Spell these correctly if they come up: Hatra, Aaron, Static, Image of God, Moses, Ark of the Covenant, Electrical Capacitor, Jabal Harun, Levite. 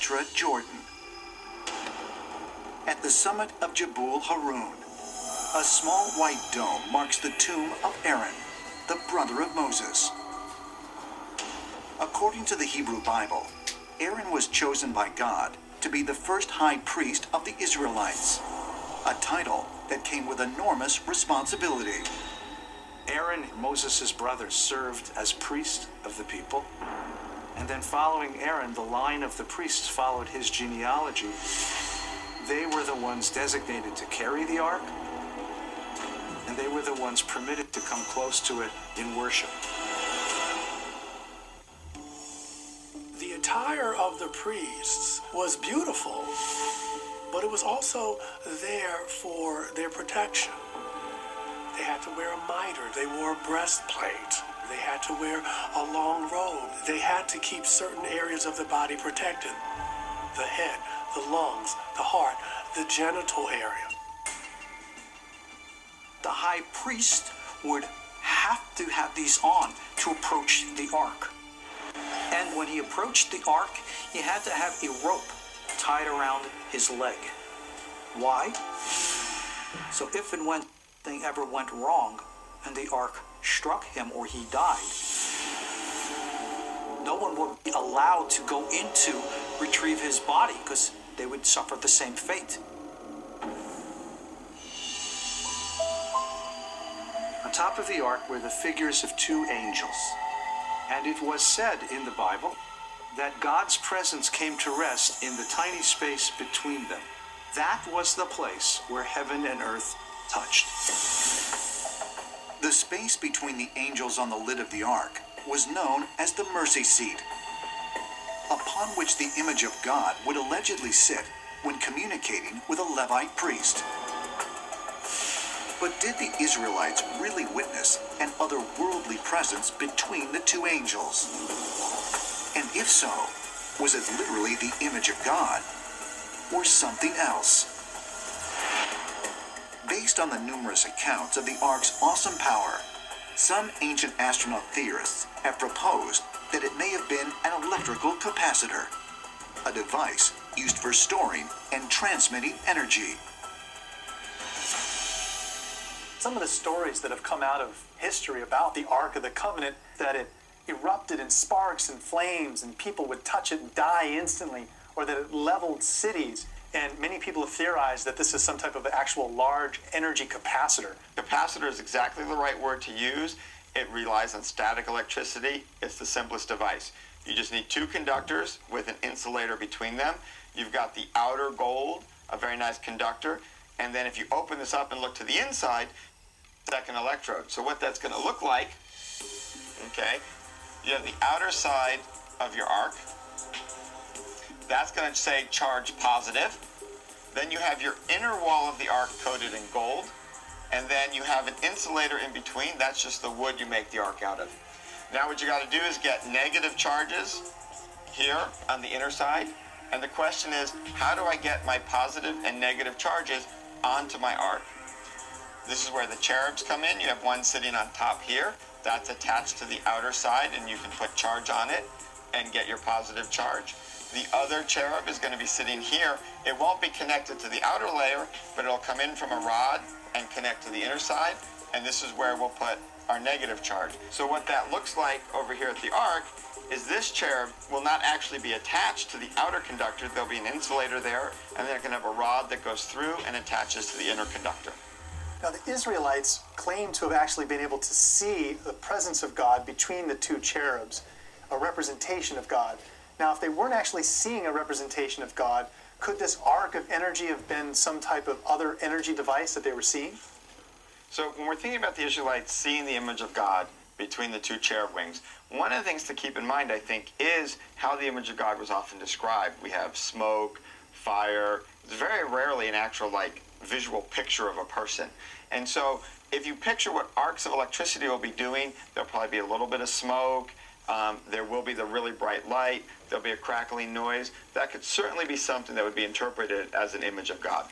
Hatra, Jordan, at the summit of Jabal Harun. A small white dome marks the tomb of Aaron, the brother of Moses. According to the Hebrew Bible, Aaron was chosen by God to be the first high priest of the Israelites, a title that came with enormous responsibility. Aaron, Moses' brother, served as priest of the people. And then following Aaron, the line of the priests followed his genealogy. They were the ones designated to carry the ark, and they were the ones permitted to come close to it in worship. The attire of the priests was beautiful, but it was also there for their protection. They had to wear a mitre, they wore a breastplate, they had to wear a long robe, they had to keep certain areas of the body protected: the head, the lungs, the heart, the genital area. The high priest would have to have these on to approach the ark. And when he approached the ark, he had to have a rope tied around his leg. Why? So if and when thing ever went wrong and the ark struck him or he died, no one would be allowed to go in to retrieve his body because they would suffer the same fate. On top of the ark were the figures of two angels. And it was said in the Bible that God's presence came to rest in the tiny space between them. That was the place where heaven and earth touched. The space between the angels on the lid of the ark was known as the mercy seat, upon which the image of God would allegedly sit when communicating with a Levite priest. But did the Israelites really witness an otherworldly presence between the two angels? And if so, was it literally the image of God or something else? Based on the numerous accounts of the Ark's awesome power, some ancient astronaut theorists have proposed that it may have been an electrical capacitor, a device used for storing and transmitting energy. Some of the stories that have come out of history about the Ark of the Covenant, that it erupted in sparks and flames and people would touch it and die instantly, or that it leveled cities. And many people have theorized that this is some type of actual large energy capacitor. Capacitor is exactly the right word to use. It relies on static electricity. It's the simplest device. You just need two conductors with an insulator between them. You've got the outer gold, a very nice conductor. And then if you open this up and look to the inside, second electrode. So what that's going to look like, okay, you have the outer side of your arc. That's going to say charge positive. Then you have your inner wall of the ark coated in gold. And then you have an insulator in between. That's just the wood you make the ark out of. Now what you got to do is get negative charges here on the inner side. And the question is, how do I get my positive and negative charges onto my ark? This is where the cherubs come in. You have one sitting on top here. That's attached to the outer side, and you can put charge on it and get your positive charge. The other cherub is going to be sitting here. It won't be connected to the outer layer, but it'll come in from a rod and connect to the inner side. And this is where we'll put our negative charge. So what that looks like over here at the ark is this cherub will not actually be attached to the outer conductor. There'll be an insulator there, and then it can have a rod that goes through and attaches to the inner conductor. Now, the Israelites claim to have actually been able to see the presence of God between the two cherubs, a representation of God. Now, if they weren't actually seeing a representation of God, could this arc of energy have been some type of other energy device that they were seeing? So when we're thinking about the Israelites seeing the image of God between the two cherub wings, one of the things to keep in mind, I think, is how the image of God was often described. We have smoke, fire. It's very rarely an actual, like, visual picture of a person. And so if you picture what arcs of electricity will be doing, there'll probably be a little bit of smoke. There will be the really bright light. There'll be a crackling noise. That could certainly be something that would be interpreted as an image of God.